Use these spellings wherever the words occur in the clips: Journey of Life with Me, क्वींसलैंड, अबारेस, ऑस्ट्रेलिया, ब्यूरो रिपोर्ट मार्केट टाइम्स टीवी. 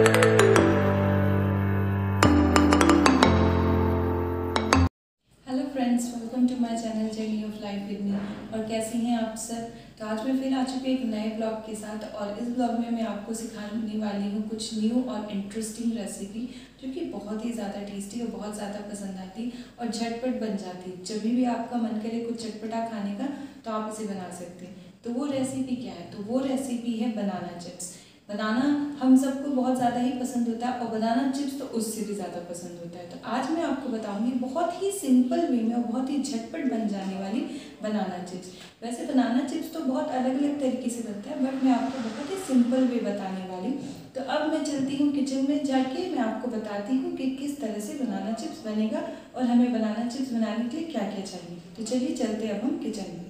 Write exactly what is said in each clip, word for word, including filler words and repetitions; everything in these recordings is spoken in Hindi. Hello friends, welcome to my channel journey of life with me. और कैसे हैं आप सब? तो आज मैं फिर आ चुकी एक नए ब्लॉग के साथ, और इस ब्लॉग में मैं आपको सिखाने वाली हूँ कुछ न्यू और इंटरेस्टिंग रेसिपी जो कि बहुत ही ज़्यादा टेस्टी और बहुत ज़्यादा पसंद आती और झटपट बन जाती। जब भी आपका मन करे कुछ चटपटा खाने का तो आप इसे बना सकते हैं। तो वो रेसिपी क्या है? तो वो रेसिपी है बनाना चिप्स। बनाना हम सबको बहुत ज़्यादा ही पसंद होता है, और बनाना चिप्स तो उससे भी ज़्यादा पसंद होता है। तो आज मैं आपको बताऊंगी बहुत ही सिंपल वे में और बहुत ही झटपट बन जाने वाली बनाना चिप्स। वैसे बनाना चिप्स तो बहुत अलग अलग तरीके से बनता है, बट मैं आपको बहुत ही सिंपल वे बताने वाली। तो अब मैं चलती हूँ किचन में, जाके मैं आपको बताती हूँ कि किस तरह से बनाना चिप्स बनेगा और हमें बनाना चिप्स बनाने के लिए क्या क्या चाहिए। तो चलिए चलते अब हम किचन में।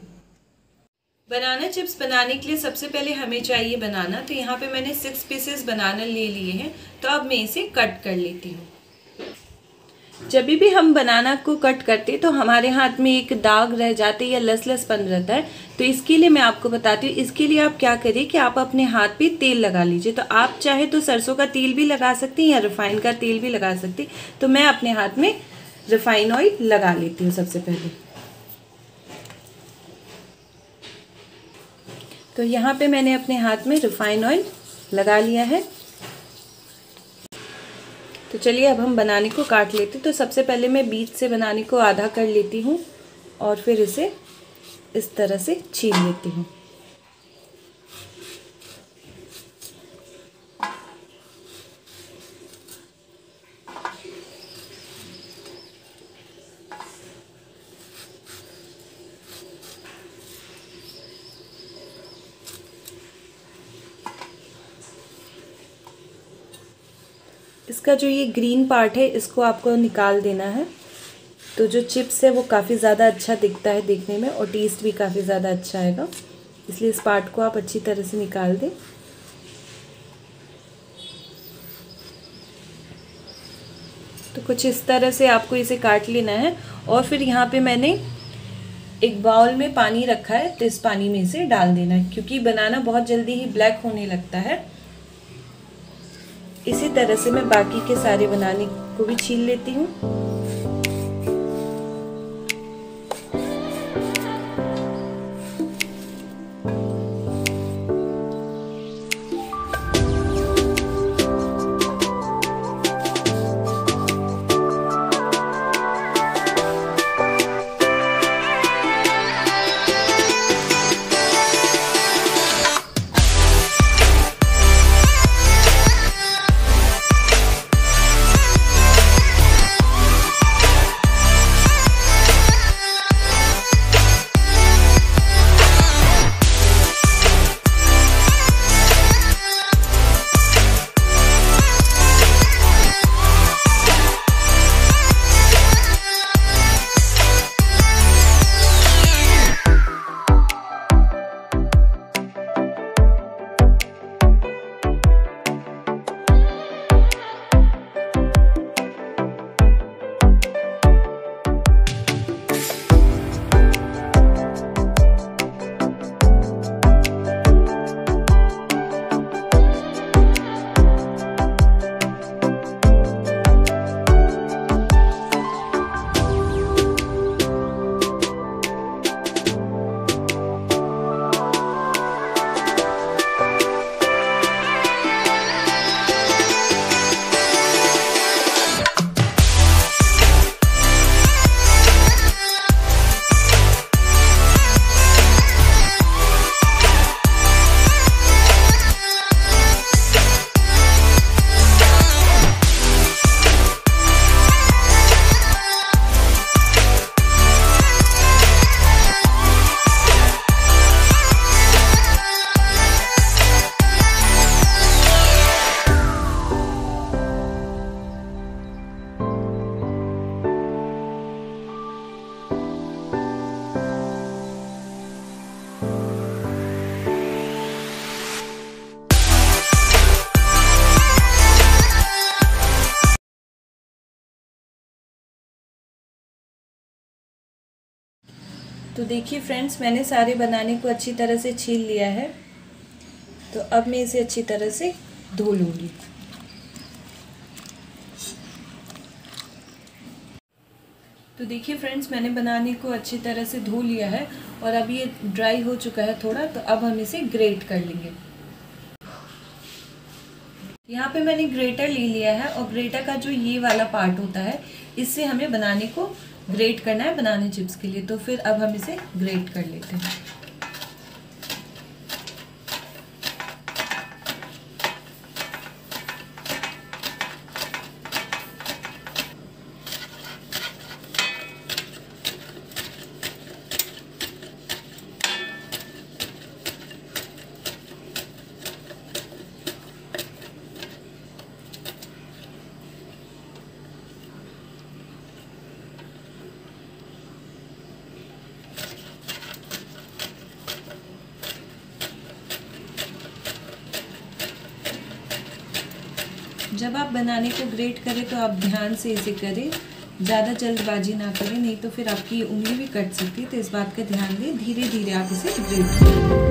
बनाना चिप्स बनाने के लिए सबसे पहले हमें चाहिए बनाना। तो यहाँ पे मैंने सिक्स पीसेस बनाना ले लिए हैं, तो अब मैं इसे कट कर लेती हूँ। जब भी हम बनाना को कट करते तो हमारे हाथ में एक दाग रह जाते या लसलसपन रहता है। तो इसके लिए मैं आपको बताती हूँ, इसके लिए आप क्या करिए कि आप अपने हाथ पे तेल लगा लीजिए। तो आप चाहे तो सरसों का तेल भी लगा सकते हैं या रिफाइन का तेल भी लगा सकते। तो मैं अपने हाथ में रिफाइन ऑयल लगा लेती हूँ सबसे पहले। तो यहाँ पे मैंने अपने हाथ में रिफाइन ऑयल लगा लिया है। तो चलिए अब हम बनाने को काट लेते हैं। तो सबसे पहले मैं बीच से बनाने को आधा कर लेती हूँ और फिर इसे इस तरह से छील लेती हूँ। इसका जो ये ग्रीन पार्ट है इसको आपको निकाल देना है। तो जो चिप्स है वो काफ़ी ज़्यादा अच्छा दिखता है देखने में, और टेस्ट भी काफ़ी ज़्यादा अच्छा आएगा, इसलिए इस पार्ट को आप अच्छी तरह से निकाल दें। तो कुछ इस तरह से आपको इसे काट लेना है। और फिर यहाँ पे मैंने एक बाउल में पानी रखा है, तो इस पानी में इसे डाल देना है, क्योंकि बनाना बहुत जल्दी ही ब्लैक होने लगता है। इसी तरह से मैं बाकी के सारे बनाने को भी छील लेती हूँ। तो देखिए फ्रेंड्स, मैंने सारे बनाने को अच्छी तरह से छील लिया है। तो अब मैं इसे अच्छी तरह से धो लूँगी। तो देखिए फ्रेंड्स, मैंने बनाने को अच्छी तरह से धो लिया है और अब ये ड्राई हो चुका है थोड़ा, तो अब हम इसे ग्रेट कर लेंगे। यहाँ पे मैंने ग्रेटर ले लिया है और ग्रेटर का जो ये वाला पार्ट होता है इससे हमें बनाने को ग्रेट करना है बनाने चिप्स के लिए। तो फिर अब हम इसे ग्रेट कर लेते हैं। जब आप बनाने को ग्रेट करें तो आप ध्यान से इसे करें, ज़्यादा जल्दबाजी ना करें, नहीं तो फिर आपकी उंगली भी कट सकती है। तो इस बात का ध्यान दें, धीरे धीरे आप इसे ग्रेट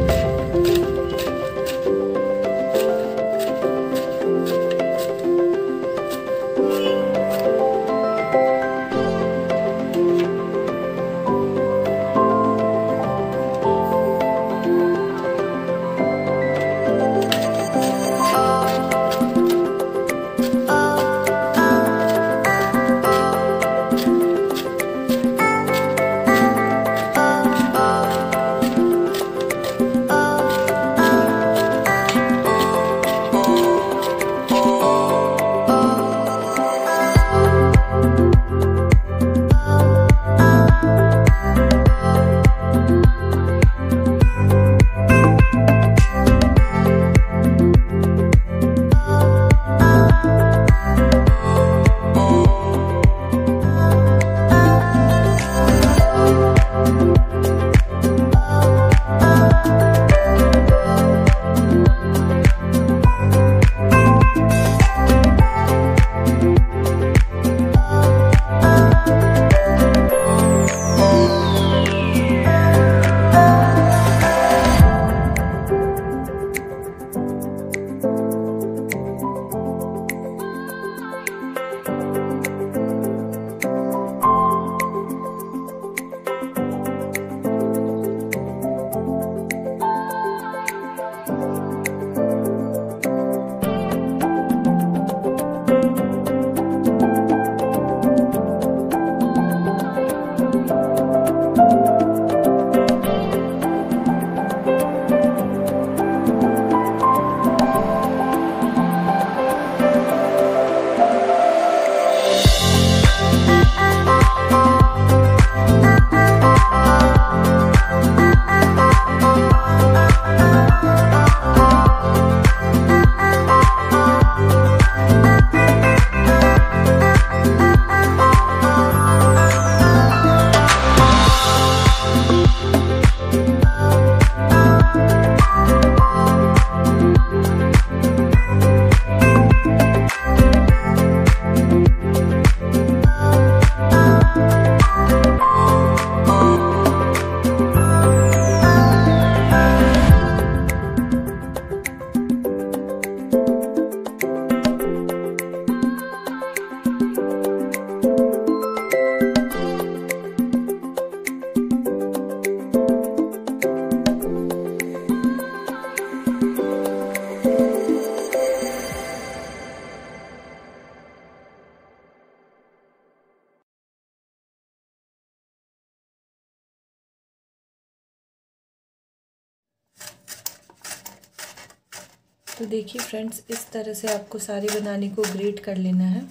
तो देखिए फ्रेंड्स, इस तरह से आपको सारे बनाने को ग्रेट कर लेना है।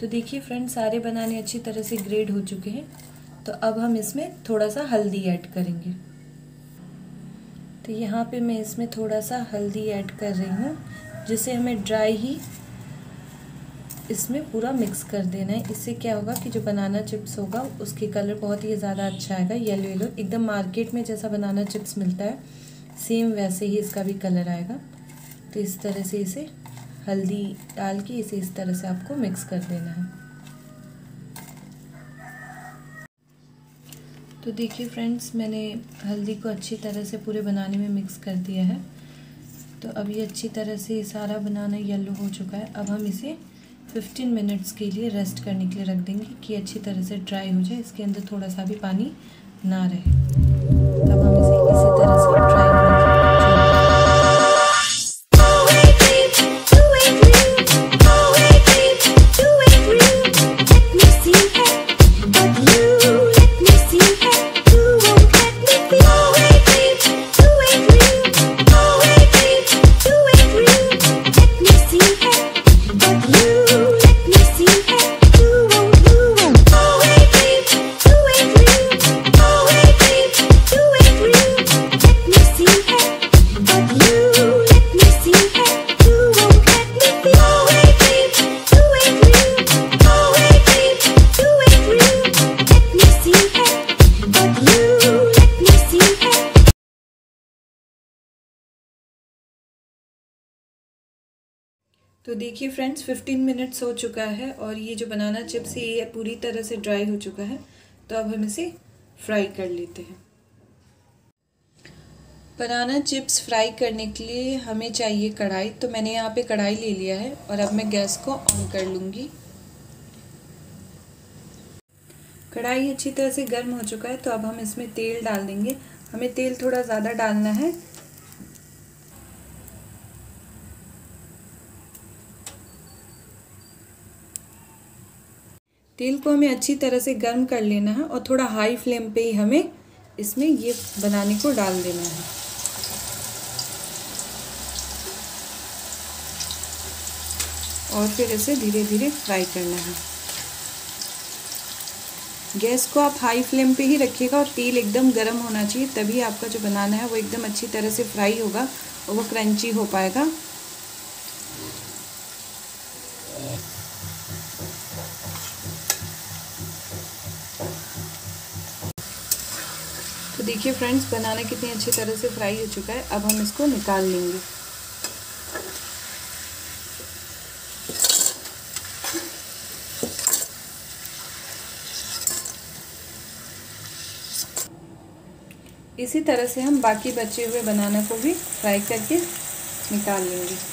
तो देखिए फ्रेंड्स, सारे बनाने अच्छी तरह से ग्रेट हो चुके हैं। तो अब हम इसमें थोड़ा सा हल्दी ऐड करेंगे। तो यहाँ पे मैं इसमें थोड़ा सा हल्दी ऐड कर रही हूँ, जिसे हमें ड्राई ही इसमें पूरा मिक्स कर देना है। इससे क्या होगा कि जो बनाना चिप्स होगा उसके कलर बहुत ही ज़्यादा अच्छा आएगा, येलो येलो एकदम। मार्केट में जैसा बनाना चिप्स मिलता है सेम वैसे ही इसका भी कलर आएगा। तो इस तरह से इसे हल्दी डाल के इसे इस तरह से आपको मिक्स कर देना है। तो देखिए फ्रेंड्स, मैंने हल्दी को अच्छी तरह से पूरे बनाने में मिक्स कर दिया है। तो अब ये अच्छी तरह से सारा बनाना येलो हो चुका है। अब हम इसे फिफ्टीन मिनट्स के लिए रेस्ट करने के लिए रख देंगे कि अच्छी तरह से ड्राई हो जाए, इसके अंदर थोड़ा सा भी पानी ना रहे। अब हम इसे इसी तरह से ड्राई तो देखिए फ्रेंड्स फिफ्टीन मिनट्स हो चुका है और ये जो बनाना चिप्स ये पूरी तरह से ड्राई हो चुका है। तो अब हम इसे फ्राई कर लेते हैं। बनाना चिप्स फ्राई करने के लिए हमें चाहिए कढ़ाई। तो मैंने यहाँ पे कढ़ाई ले लिया है और अब मैं गैस को ऑन कर लूँगी। कढ़ाई अच्छी तरह से गर्म हो चुका है तो अब हम इसमें तेल डाल देंगे। हमें तेल थोड़ा ज़्यादा डालना है। तेल को हमें अच्छी तरह से गर्म कर लेना है और थोड़ा हाई फ्लेम पे ही हमें इसमें ये बनाने को डाल देना है। और फिर इसे धीरे धीरे फ्राई करना है। गैस को आप हाई फ्लेम पे ही रखिएगा और तेल एकदम गर्म होना चाहिए, तभी आपका जो बनाना है वो एकदम अच्छी तरह से फ्राई होगा और वो क्रंची हो पाएगा। तो देखिए फ्रेंड्स बनाना कितनी अच्छी तरह से फ्राई हो चुका है। अब हम इसको निकाल लेंगे। इसी तरह से हम बाकी बचे हुए बनाना को भी फ्राई करके निकाल लेंगे।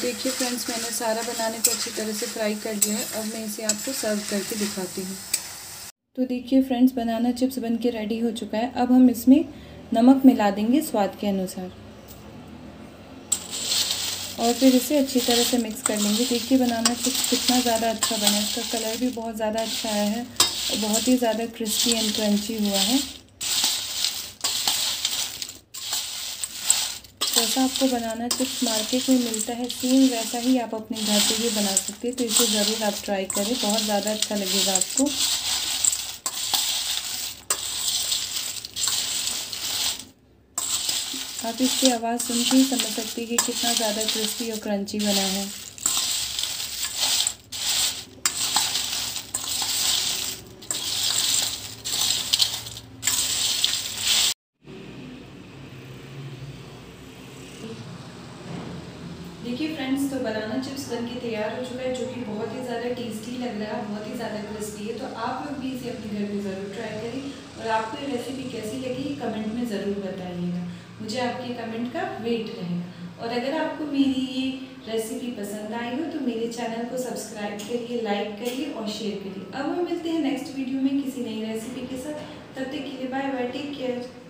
देखिए फ्रेंड्स मैंने सारा बनाने को अच्छी तरह से फ्राई कर लिया है। अब मैं इसे आपको सर्व करके दिखाती हूँ। तो देखिए फ्रेंड्स बनाना चिप्स बनके रेडी हो चुका है। अब हम इसमें नमक मिला देंगे स्वाद के अनुसार और फिर इसे अच्छी तरह से मिक्स कर लेंगे। देखिए बनाना चिप्स कितना ज़्यादा अच्छा बना है, इसका कलर भी बहुत ज़्यादा अच्छा आया है और बहुत ही ज़्यादा क्रिस्पी एंड क्रंची हुआ है। जैसा आपको बनाना चिप्स मार्केट में मिलता है सेम वैसा ही आप अपने घर पे भी बना सकते हैं। तो इसे ज़रूर आप ट्राई करें, बहुत ज़्यादा अच्छा लगेगा आपको। आप इसकी आवाज़ सुन के ही समझ सकते हैं कि कितना ज़्यादा क्रिस्पी और क्रंची बना है। देखिए फ्रेंड्स, तो बनाना चिप्स बनके तैयार हो चुका है, जो कि बहुत ही ज़्यादा टेस्टी लग रहा है, बहुत ही ज़्यादा क्रिस्पी है। तो आप लोग भी इसे अपने घर में ज़रूर ट्राई करें और आपको ये रेसिपी कैसी लगी कमेंट में ज़रूर बताइएगा। मुझे आपके कमेंट का वेट रहेगा। और अगर आपको मेरी ये रेसिपी पसंद आई हो तो मेरे चैनल को सब्सक्राइब करिए, लाइक करिए और शेयर करिए। अब हम मिलते हैं नेक्स्ट वीडियो में किसी नई रेसिपी के साथ। तब तक के लिए बाय बाय, टेक केयर।